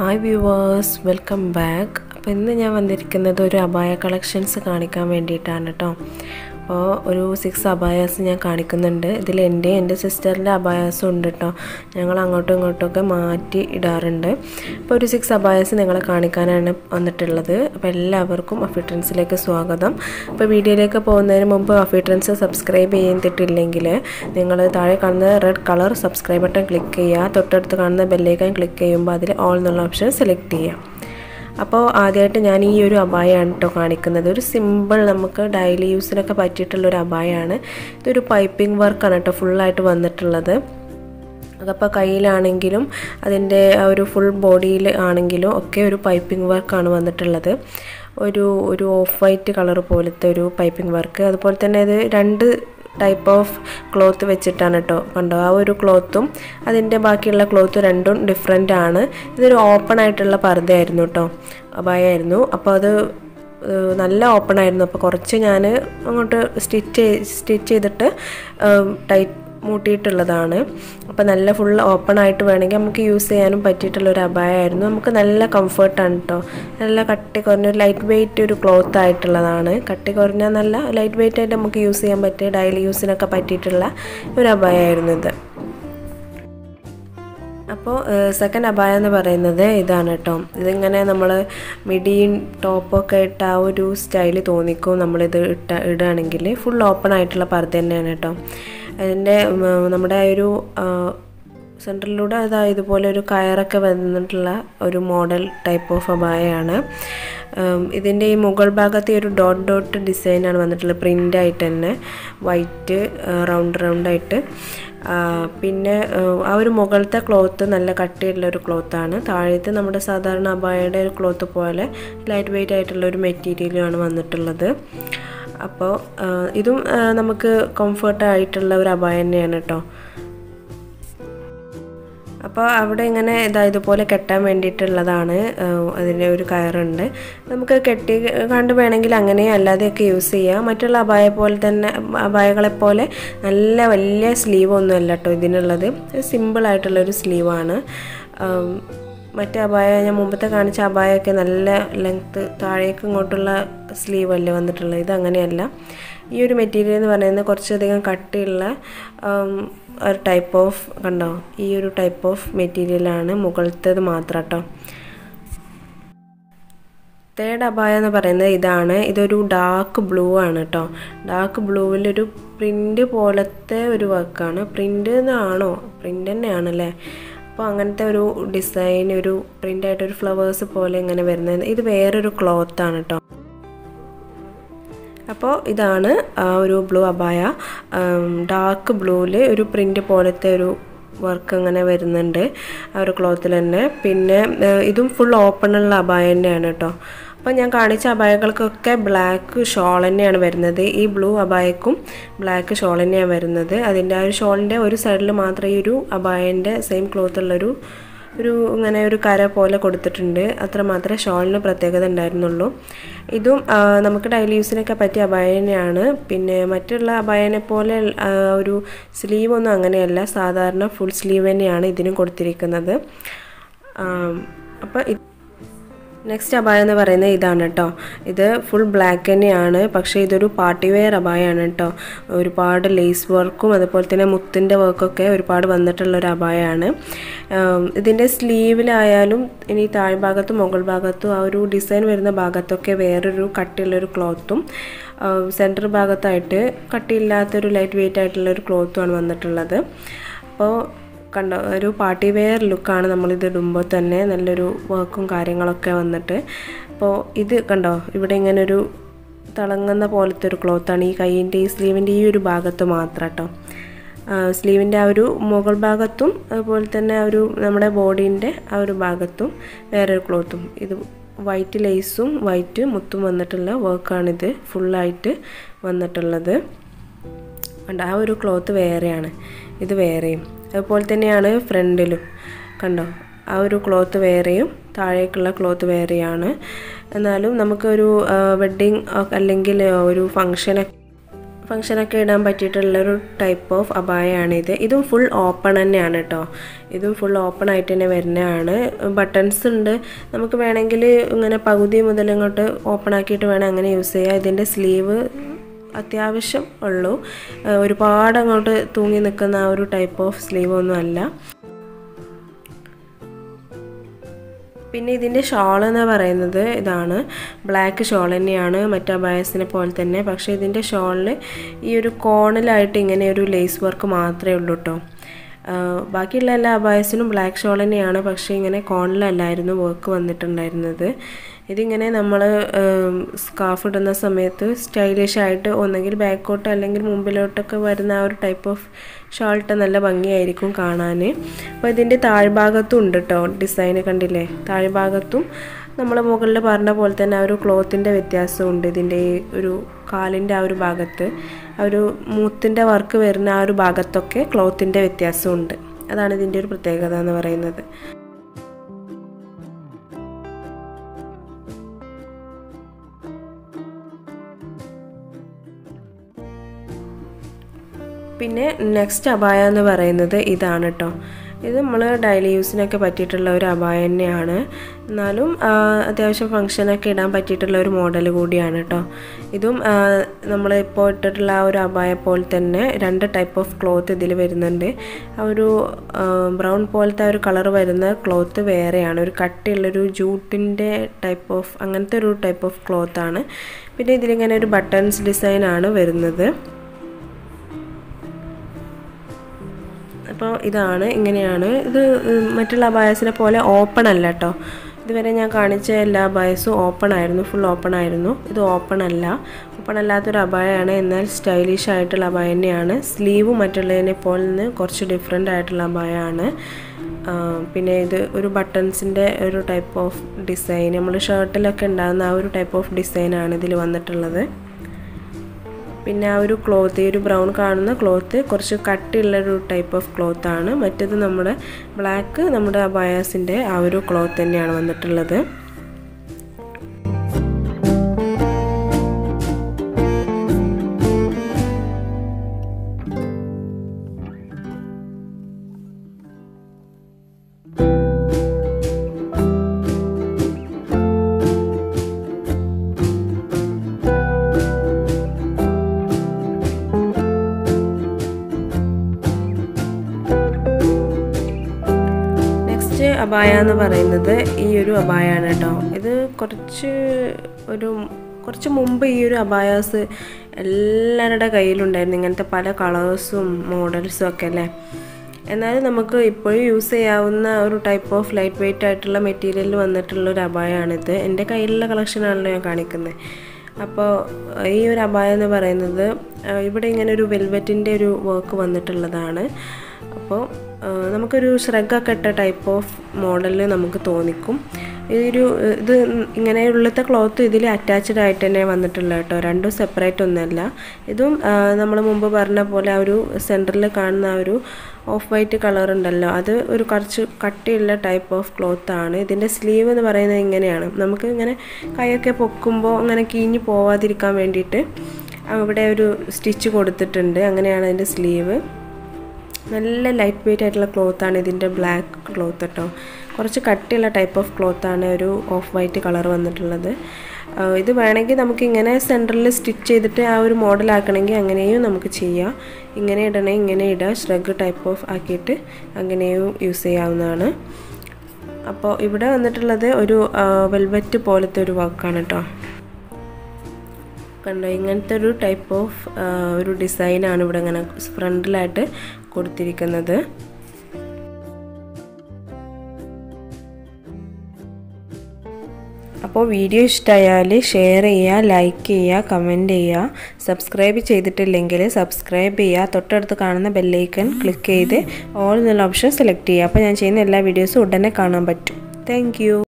Hi viewers, welcome back. അപ്പോൾ ഇന്ന് ഞാൻ വന്നിരിക്കുന്നത് ഒരു അബായ കളക്ഷൻസ് കാണിക്കാൻ വേണ്ടിയിട്ടാണ് കേട്ടോ. അപ്പോൾ ഒരു 6 അബായാസ് ഞാൻ കാണിക്കുന്നുണ്ട്. ഇതിൽ എൻ്റെ സിസ്റ്ററിൻ്റെ അബായാസും ഉണ്ട് കേട്ടോ. ഞങ്ങൾ അങ്ങോട്ടും ഇങ്ങോട്ടുമൊക്കെ മാറ്റി ഇടാറുണ്ട്. അപ്പോൾ ഒരു 6 അബായാസ് നിങ്ങളെ കാണിക്കാനാണ് വന്നിട്ടുള്ളത്. അപ്പോൾ എല്ലാവർക്കും അഫി ട്രെൻഡ്സിലേക്ക് സ്വാഗതം. അപ്പോൾ വീഡിയോയിലേക്ക് പോകുന്നതിന് മുമ്പ് അഫി ട്രെൻഡ്സ് സബ്സ്ക്രൈബ് ചെയ്തിട്ടില്ലെങ്കിൽ നിങ്ങൾ താഴെ കാണുന്ന red colour subscribe button click ചെയ്യുക. തൊട്ടടുത്ത് കാണുന്ന ബെല്ലൈക്കൺ ക്ലിക്ക് ചെയ്യുമ്പോൾ അതിൽ ഓൾ എന്നുള്ള ഓപ്ഷൻ സെലക്ട് ചെയ്യുക. അപ്പോൾ ആദ്യമായിട്ട് ഞാൻ ഈ ഒരു അബായയാണ് കേട്ടോ കാണിക്കുന്നത്. ഒരു സിമ്പിൾ നമുക്ക് ഡെയിലി യൂസിനൊക്കെ പറ്റിയിട്ടുള്ളൊരു അബായയാണ്. ഇതൊരു പൈപ്പിംഗ് വർക്കാണ് കേട്ടോ ഫുള്ളായിട്ട് വന്നിട്ടുള്ളത്. അപ്പോൾ കയ്യിലാണെങ്കിലും അതിൻ്റെ ഒരു ഫുൾ ബോഡിയിൽ ആണെങ്കിലും ഒക്കെ ഒരു പൈപ്പിംഗ് വർക്കാണ് വന്നിട്ടുള്ളത്. ഒരു ഓഫ് വൈറ്റ് കളർ പോലത്തെ ഒരു പൈപ്പിംഗ് വർക്ക്. അതുപോലെ തന്നെ ഇത് 2 ടൈപ്പ് ഓഫ് ക്ലോത്ത് വെച്ചിട്ടാണ് കേട്ടോ. കണ്ടോ, ആ ഒരു ക്ലോത്തും അതിൻ്റെ ബാക്കിയുള്ള ക്ലോത്ത് രണ്ടും ഡിഫറെൻ്റ് ആണ്. ഇതൊരു ഓപ്പൺ ആയിട്ടുള്ള പർദ്ദയായിരുന്നു കേട്ടോ, അബായായിരുന്നു. അപ്പോൾ അത് നല്ല ഓപ്പൺ ആയിരുന്നു. അപ്പോൾ കുറച്ച് ഞാൻ അങ്ങോട്ട് സ്റ്റിച്ച് ചെയ്തിട്ട് ടൈറ്റ് മൂട്ടിയിട്ടുള്ളതാണ്. അപ്പോൾ നല്ല ഫുൾ ഓപ്പൺ ആയിട്ട് വേണമെങ്കിൽ നമുക്ക് യൂസ് ചെയ്യാനും പറ്റിയിട്ടുള്ളൊരു അബായായിരുന്നു. നമുക്ക് നല്ല കംഫർട്ടാണ് കേട്ടോ. നല്ല കട്ടി കുറഞ്ഞ ലൈറ്റ് വെയ്റ്റ് ഒരു ക്ലോത്ത് ആയിട്ടുള്ളതാണ്. കട്ടി കുറഞ്ഞാൽ നല്ല ലൈറ്റ് വെയ്റ്റ് ആയിട്ട് നമുക്ക് യൂസ് ചെയ്യാൻ പറ്റിയ ഡെയിലി യൂസിനൊക്കെ പറ്റിയിട്ടുള്ള ഒരു അബായായിരുന്നു ഇത്. അപ്പോൾ സെക്കൻഡ് അബായ എന്ന് പറയുന്നത് ഇതാണ് കേട്ടോ. ഇതിങ്ങനെ നമ്മൾ മിഡിയും ടോപ്പൊക്കെ ഇട്ട ആ ഒരു സ്റ്റൈല് തോന്നിക്കും നമ്മളിത് ഇടുകയാണെങ്കിൽ. ഫുൾ ഓപ്പൺ ആയിട്ടുള്ള പർദ്ദ തന്നെയാണ് കേട്ടോ. അതിൻ്റെ നമ്മുടെ ഒരു സെൻറ്ററിലൂടെ അതായത് ഇതുപോലെ ഒരു കയറൊക്കെ വന്നിട്ടുള്ള ഒരു മോഡൽ ടൈപ്പ് ഓഫ് അബായയാണ്. ഇതിൻ്റെ ഈ മുകൾ ഭാഗത്ത് ഒരു ഡോട്ട് ഡോട്ട് ഡിസൈനാണ് വന്നിട്ടുള്ളത്. പ്രിൻ്റായിട്ട് തന്നെ വൈറ്റ് റൗണ്ടായിട്ട്. പിന്നെ ആ ഒരു മുകളിലത്തെ ക്ലോത്ത് നല്ല കട്ടിയുള്ള ഒരു ക്ലോത്താണ്. താഴത്തെ നമ്മുടെ സാധാരണ അബായയുടെ ഒരു ക്ലോത്ത് പോലെ ലൈറ്റ് വെയ്റ്റ് ആയിട്ടുള്ള ഒരു മെറ്റീരിയലുമാണ് വന്നിട്ടുള്ളത്. അപ്പോൾ ഇതും നമുക്ക് കംഫർട്ടായിട്ടുള്ള ഒരു അബായ തന്നെയാണ് കേട്ടോ. അപ്പോൾ അവിടെ ഇങ്ങനെ ഇതുപോലെ കെട്ടാൻ വേണ്ടിയിട്ടുള്ളതാണ്. അതിൻ്റെ ഒരു കയറുണ്ട്. നമുക്ക് കെട്ടി കണ്ട് വേണമെങ്കിൽ അങ്ങനെ അല്ലാതെയൊക്കെ യൂസ് ചെയ്യാം. മറ്റുള്ള അബായകളെപ്പോലെ നല്ല വലിയ സ്ലീവ് ഒന്നുമല്ല കേട്ടോ ഇതിനുള്ളത്. സിമ്പിളായിട്ടുള്ളൊരു സ്ലീവാണ്. മറ്റേ അബായ ഞാൻ മുമ്പത്തെ കാണിച്ച അബായൊക്കെ നല്ല ലെങ്ത്ത് താഴേക്ക് ഇങ്ങോട്ടുള്ള സ്ലീവ് അല്ലേ വന്നിട്ടുള്ളത്. ഇത് അങ്ങനെയല്ല. ഈ ഒരു മെറ്റീരിയൽ എന്ന് പറയുന്നത് കുറച്ചധികം കട്ടിയുള്ള ഒരു ടൈപ്പ് ഓഫ്, കണ്ടോ, ഈ ഒരു ടൈപ്പ് ഓഫ് മെറ്റീരിയലാണ്. മുകളിലത്തേത് മാത്രം കേട്ടോ. തേർഡ് അബായ എന്ന് പറയുന്നത് ഇതാണ്. ഇതൊരു ഡാർക്ക് ബ്ലൂ ആണ് കേട്ടോ. ഡാർക്ക് ബ്ലൂവിലൊരു പ്രിൻ്റ് പോലത്തെ ഒരു വർക്കാണ്. പ്രിൻ്റ് എന്നാണോ? പ്രിൻ്റ് തന്നെയാണല്ലേ. അപ്പോൾ അങ്ങനത്തെ ഒരു ഡിസൈൻ, ഒരു പ്രിൻ്റായിട്ടൊരു ഫ്ലവേഴ്സ് പോലെ ഇങ്ങനെ വരുന്നത്. ഇത് വേറൊരു ക്ലോത്താണ് കേട്ടോ. അപ്പോൾ ഇതാണ് ഒരു ബ്ലൂ അബായ. ഡാർക്ക് ബ്ലൂവിൽ ഒരു പ്രിൻ്റ് പോലത്തെ ഒരു വർക്ക് അങ്ങനെ വരുന്നുണ്ട് ആ ഒരു ക്ലോത്തിൽ തന്നെ. പിന്നെ ഇതും ഫുൾ ഓപ്പണുള്ള അബായ തന്നെയാണ് കേട്ടോ. അപ്പോൾ ഞാൻ കാണിച്ച അബായകൾക്കൊക്കെ ബ്ലാക്ക് ഷോൾ തന്നെയാണ് വരുന്നത്. ഈ ബ്ലൂ അബായക്കും ബ്ലാക്ക് ഷോൾ തന്നെയാണ് വരുന്നത്. അതിൻ്റെ ആ ഒരു ഷോളിൻ്റെ ഒരു സൈഡിൽ മാത്രം ഈ ഒരു അബായൻ്റെ സെയിം ക്ലോത്തുള്ളൊരു ഇങ്ങനെ ഒരു കര പോലെ കൊടുത്തിട്ടുണ്ട്. അത്ര മാത്രമേ ഷോളിന് പ്രത്യേകത ഉണ്ടായിരുന്നുള്ളൂ. ഇതും നമുക്ക് ഡെയിലി യൂസിനൊക്കെ പറ്റിയ അബായനെയാണ്. പിന്നെ മറ്റുള്ള അബായനെ പോലെ ഒരു സ്ലീവ് ഒന്നും അങ്ങനെയല്ല. സാധാരണ ഫുൾ സ്ലീവ് തന്നെയാണ് ഇതിനും കൊടുത്തിരിക്കുന്നത്. അപ്പോൾ നെക്സ്റ്റ് അബായ എന്ന് പറയുന്നത് ഇതാണ് കേട്ടോ. ഇത് ഫുൾ ബ്ലാക്ക് തന്നെയാണ്. പക്ഷേ ഇതൊരു പാർട്ടി വെയർ അബായയാണ് കേട്ടോ. ഒരുപാട് ലേസ് വർക്കും അതുപോലെ തന്നെ മുത്തിൻ്റെ വർക്കൊക്കെ ഒരുപാട് വന്നിട്ടുള്ളൊരു അബായയാണ്. ഇതിൻ്റെ സ്ലീവിലായാലും ഇനി താഴ്ഭാഗത്തും മുകൾ ഭാഗത്തും ആ ഒരു ഡിസൈൻ വരുന്ന ഭാഗത്തൊക്കെ വേറൊരു കട്ടിയുള്ളൊരു ക്ലോത്തും സെൻറ്റർ ഭാഗത്തായിട്ട് കട്ടിയില്ലാത്തൊരു ലൈറ്റ് വെയ്റ്റ് ആയിട്ടുള്ളൊരു ക്ലോത്തുമാണ് വന്നിട്ടുള്ളത്. അപ്പോൾ കണ്ടോ, ഒരു പാർട്ടി വെയർ ലുക്കാണ് നമ്മളിത് ഇടുമ്പോൾ തന്നെ. നല്ലൊരു വർക്കും കാര്യങ്ങളൊക്കെ വന്നിട്ട്. അപ്പോൾ ഇത് കണ്ടോ, ഇവിടെ ഇങ്ങനൊരു തിളങ്ങുന്ന പോലത്തെ ഒരു ക്ലോത്താണ് ഈ കൈയിൻ്റെ ഈ സ്ലീവിൻ്റെ ഈ ഒരു ഭാഗത്ത് മാത്രം കേട്ടോ. സ്ലീവിൻ്റെ ആ ഒരു മുകൾ ഭാഗത്തും അതുപോലെ തന്നെ ആ ഒരു നമ്മുടെ ബോഡീൻ്റെ ആ ഒരു ഭാഗത്തും വേറൊരു ക്ലോത്തും. ഇത് വൈറ്റ് ലേസും വൈറ്റ് മുത്തും വന്നിട്ടുള്ള വർക്കാണിത് ഫുള്ളായിട്ട് വന്നിട്ടുള്ളത്. കണ്ടോ, ആ ഒരു ക്ലോത്ത് വേറെയാണ്, ഇത് വേറെയും. അതുപോലെ തന്നെയാണ് ഫ്രണ്ടിലും. കണ്ടോ, ആ ഒരു ക്ലോത്ത് വേറെയും താഴേക്കുള്ള ക്ലോത്ത് വേറെയാണ്. എന്നാലും നമുക്കൊരു വെഡ്ഡിങ് അല്ലെങ്കിൽ ഒരു ഫങ്ഷനൊക്കെ फंक्शन ഒക്കെ ഇടാൻ പറ്റിയിട്ടുള്ള ഒരു ടൈപ്പ് ഓഫ് അബായയാണ് ഇത്. ഇതും ഫുൾ ഓപ്പൺ തന്നെയാണ് ട്ടോ. ഇതും ഫുൾ ഓപ്പൺ ആയിട്ട് തന്നെ വരുന്നതാണ്. ബട്ടൺസ് ഉണ്ട്. നമുക്ക് വേണമെങ്കിൽ ഇങ്ങനെ പകുതി മുതൽ ഇങ്ങോട്ട് ഓപ്പൺ ആക്കിയിട്ട് വേണം അങ്ങനെ യൂസ് ചെയ്യാ. ഇതിന്റെ സ്ലീവ് അത്യാവശ്യം ഉള്ളൂ. ഒരുപാട് അങ്ങോട്ട് തൂങ്ങി നിൽക്കുന്ന ആ ഒരു ടൈപ്പ് ഓഫ് സ്ലീവ് ഒന്നും അല്ല. പിന്നെ ഇതിന്റെ ഷോൾ എന്ന് പറയുന്നത് ഇതാണ്. ബ്ലാക്ക് ഷോൾ തന്നെയാണ് മറ്റേ ബയസിനെ പോലെ തന്നെ. പക്ഷേ ഇതിന്റെ ഷോളിൽ ഈ ഒരു കോണിലായിട്ട് ഇങ്ങനെ ഒരു ലേസ് വർക്ക് മാത്രമേ ഉള്ളൂ ട്ടോ. ബാക്കിയുള്ള എല്ലാ ബയസിനും ബ്ലാക്ക് ഷോൾ തന്നെയാണ്, പക്ഷേ ഇങ്ങനെ കോണിലല്ലായിരുന്നു വർക്ക് വന്നിട്ടുണ്ടായിരുന്നത്. ഇതിങ്ങനെ നമ്മൾ സ്കാർഫ് ഇടുന്ന സമയത്ത് സ്റ്റൈലിഷ് ആയിട്ട് ഒന്നെങ്കിൽ ബാക്കോട്ട് അല്ലെങ്കിൽ മുമ്പിലോട്ടൊക്കെ വരുന്ന ആ ഒരു ടൈപ്പ് ഓഫ് ഷോൾട്ട് നല്ല ഭംഗിയായിരിക്കും കാണാൻ. അപ്പോൾ ഇതിൻ്റെ താഴ്ഭാഗത്തും ഉണ്ട് കേട്ടോ ഡിസൈൻ, കണ്ടില്ലേ? താഴ്ഭാഗത്തും നമ്മൾ മുകളിൽ പറഞ്ഞ പോലെ തന്നെ ആ ഒരു ക്ലോത്തിൻ്റെ വ്യത്യാസമുണ്ട്. ഇതിൻ്റെ ഒരു കാലിൻ്റെ ആ ഒരു ഭാഗത്ത് ആ ഒരു മൂത്തിൻ്റെ വർക്ക് വരുന്ന ആ ഒരു ഭാഗത്തൊക്കെ ക്ലോത്തിൻ്റെ വ്യത്യാസമുണ്ട്. അതാണ് ഇതിൻ്റെ ഒരു പ്രത്യേകത എന്ന് പറയുന്നത്. പിന്നെ നെക്സ്റ്റ് അബായ എന്ന് പറയുന്നത് ഇതാണ് കേട്ടോ. ഇത് നമ്മൾ ഡെയിലി യൂസിനൊക്കെ പറ്റിയിട്ടുള്ള ഒരു അബായ തന്നെയാണ്. എന്നാലും അത്യാവശ്യം ഫംഗ്ഷനൊക്കെ ഇടാൻ പറ്റിയിട്ടുള്ള ഒരു മോഡൽ കൂടിയാണ് കേട്ടോ. ഇതും നമ്മൾ ഇപ്പോൾ ഇട്ടിട്ടുള്ള ആ ഒരു അബായ പോലെ തന്നെ രണ്ട് ടൈപ്പ് ഓഫ് ക്ലോത്ത് ഇതിൽ വരുന്നുണ്ട്. ആ ഒരു ബ്രൗൺ പോലത്തെ ആ ഒരു കളർ വരുന്ന ക്ലോത്ത് വേറെയാണ്. ഒരു കട്ടിയുള്ളൊരു ജൂട്ടിൻ്റെ ടൈപ്പ് ഓഫ് അങ്ങനത്തെ ഒരു ടൈപ്പ് ഓഫ് ക്ലോത്താണ്. പിന്നെ ഇതിലിങ്ങനെ ഒരു ബട്ടൺസ് ഡിസൈനാണ് വരുന്നത്. അപ്പോൾ ഇതാണ്, ഇങ്ങനെയാണ് ഇത്. മറ്റുള്ള അബായസിനെ പോലെ ഓപ്പൺ അല്ല കേട്ടോ. ഇതുവരെ ഞാൻ കാണിച്ച എല്ലാ അബായസും ഓപ്പൺ ആയിരുന്നു, ഫുൾ ഓപ്പൺ ആയിരുന്നു. ഇത് ഓപ്പൺ അല്ല, ഓപ്പൺ അല്ലാത്തൊരു അബായയാണ്. എന്നാൽ സ്റ്റൈലിഷ് ആയിട്ടുള്ള അബായ തന്നെയാണ്. സ്ലീവ് മറ്റുള്ളതിനെ പോലെ നിന്ന് കുറച്ച് ഡിഫറെൻ്റ് ആയിട്ടുള്ള അബായയാണ്. പിന്നെ ഇത് ഒരു ബട്ടൺസിൻ്റെ ഒരു ടൈപ്പ് ഓഫ് ഡിസൈൻ, നമ്മൾ ഷർട്ടിലൊക്കെ ഉണ്ടാകുന്ന ആ ഒരു ടൈപ്പ് ഓഫ് ഡിസൈനാണ് ഇതിൽ വന്നിട്ടുള്ളത്. പിന്നെ ആ ഒരു ക്ലോത്ത്, ഈ ഒരു ബ്രൗൺ കാണുന്ന ക്ലോത്ത് കുറച്ച് കട്ടിയുള്ളൊരു ടൈപ്പ് ഓഫ് ക്ലോത്താണ്. മറ്റേത് നമ്മുടെ ബ്ലാക്ക്, നമ്മുടെ അബായാസിൻ്റെ ആ ഒരു ക്ലോത്ത് തന്നെയാണ് വന്നിട്ടുള്ളത്. അബായ എന്ന് പറയുന്നത് ഈ ഒരു അബായാണ് കേട്ടോ. ഇത് കുറച്ച് മുമ്പ് ഈ ഒരു അബായാസ് എല്ലാവരുടെ കയ്യിലുണ്ടായിരുന്നു, ഇങ്ങനത്തെ പല കളേഴ്സും മോഡൽസും ഒക്കെ അല്ലേ. എന്നാലും നമുക്ക് ഇപ്പോഴും യൂസ് ചെയ്യാവുന്ന ഒരു ടൈപ്പ് ഓഫ് ലൈറ്റ് വെയ്റ്റ് ആയിട്ടുള്ള മെറ്റീരിയലിൽ വന്നിട്ടുള്ളൊരു അബായാണിത്. എൻ്റെ കയ്യിലുള്ള കളക്ഷനാണല്ലോ ഞാൻ കാണിക്കുന്നത്. അപ്പോൾ ഈ ഒരു അബായ എന്ന് പറയുന്നത് ഇവിടെ ഇങ്ങനെ ഒരു വെൽവെറ്റിൻ്റെ ഒരു വർക്ക് വന്നിട്ടുള്ളതാണ്. അപ്പോൾ നമുക്കൊരു ഷ്രഗ്ഗൊക്കെ ഇട്ട ടൈപ്പ് ഓഫ് മോഡലിൽ നമുക്ക് തോന്നിക്കും. ഇത് ഇങ്ങനെ ഉള്ളത്തെ ക്ലോത്ത് ഇതിൽ അറ്റാച്ച്ഡ് ആയിട്ട് തന്നെ വന്നിട്ടുള്ള കേട്ടോ. രണ്ടും സെപ്പറേറ്റ് ഒന്നുമല്ല. ഇതും നമ്മൾ മുമ്പ് പറഞ്ഞ പോലെ ആ ഒരു സെൻറ്ററിൽ കാണുന്ന ആ ഒരു ഓഫ് വൈറ്റ് കളർ ഉണ്ടല്ലോ, അത് ഒരു കുറച്ച് കട്ടിയുള്ള ടൈപ്പ് ഓഫ് ക്ലോത്താണ്. ഇതിൻ്റെ സ്ലീവ് എന്ന് പറയുന്നത് ഇങ്ങനെയാണ്. നമുക്ക് ഇങ്ങനെ കൈയൊക്കെ പൊക്കുമ്പോൾ അങ്ങനെ കീഞ്ഞു പോവാതിരിക്കാൻ വേണ്ടിയിട്ട് അവിടെ ഒരു സ്റ്റിച്ച് കൊടുത്തിട്ടുണ്ട്. അങ്ങനെയാണ് അതിൻ്റെ സ്ലീവ്. നല്ല ലൈറ്റ് വെയ്റ്റ് ആയിട്ടുള്ള ക്ലോത്താണ് ഇതിൻ്റെ ബ്ലാക്ക് ക്ലോത്ത് കേട്ടോ. കുറച്ച് കട്ടിയുള്ള ടൈപ്പ് ഓഫ് ക്ലോത്താണ് ഒരു ഓഫ് വൈറ്റ് കളർ വന്നിട്ടുള്ളത്. ഇത് വേണമെങ്കിൽ നമുക്കിങ്ങനെ സെൻറ്ററിൽ സ്റ്റിച്ച് ചെയ്തിട്ട് ആ ഒരു മോഡലാക്കണമെങ്കിൽ അങ്ങനെയും നമുക്ക് ചെയ്യാം. ഇങ്ങനെ ഇടണേ ഇങ്ങനെ ഇടുക, ഷ്രഗ് ടൈപ്പ് ഓഫ് ആക്കിയിട്ട് അങ്ങനെയും യൂസ് ചെയ്യാവുന്നതാണ്. അപ്പോൾ ഇവിടെ വന്നിട്ടുള്ളത് ഒരു വെൽവെറ്റ് പോലത്തെ ഒരു വർക്കാണ് കേട്ടോ. കണ്ടോ, ഇങ്ങനത്തെ ഒരു ടൈപ്പ് ഓഫ് ഒരു ഡിസൈനാണ് ഇവിടെ ഇങ്ങനെ ഫ്രണ്ടിലായിട്ട് കൊടുത്തിരിക്കുന്നത്. അപ്പോൾ വീഡിയോ ഇഷ്ടമായാൽ ഷെയർ ചെയ്യുക, ലൈക്ക് ചെയ്യുക, കമൻറ്റ് ചെയ്യുക. സബ്സ്ക്രൈബ് ചെയ്തിട്ടില്ലെങ്കിൽ സബ്സ്ക്രൈബ് ചെയ്യുക. തൊട്ടടുത്ത് കാണുന്ന ബെല്ലൈക്കൺ ക്ലിക്ക് ചെയ്ത് ഓൾ എന്നുള്ള ഓപ്ഷൻ സെലക്ട് ചെയ്യുക. അപ്പോൾ ഞാൻ ചെയ്യുന്ന എല്ലാ വീഡിയോസും ഉടനെ കാണാൻ പറ്റും. Thank U.